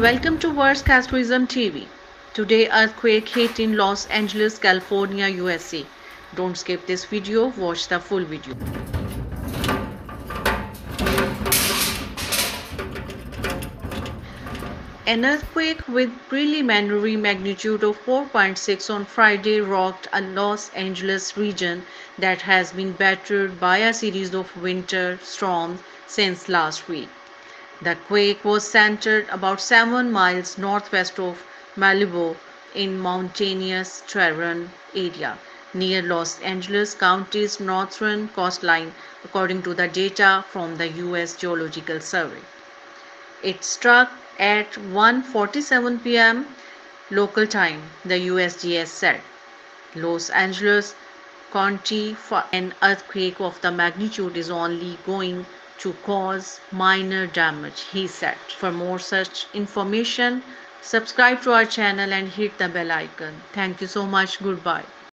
Welcome to World Casperism TV. Today, earthquake hit in Los Angeles, California, USA. Don't skip this video, watch the full video. An earthquake with preliminary magnitude of 4.6 on Friday rocked a Los Angeles region that has been battered by a series of winter storms since last week. The quake was centered about 7 miles northwest of Malibu in mountainous terrain area near Los Angeles County's northern coastline, according to the data from the U.S. Geological Survey. It struck at 1:47 p.m. local time, the USGS said. Los Angeles County, for an earthquake of the magnitude, is only going to cause minor damage, he said. For more such information, subscribe to our channel and hit the bell icon. Thank you so much. Goodbye.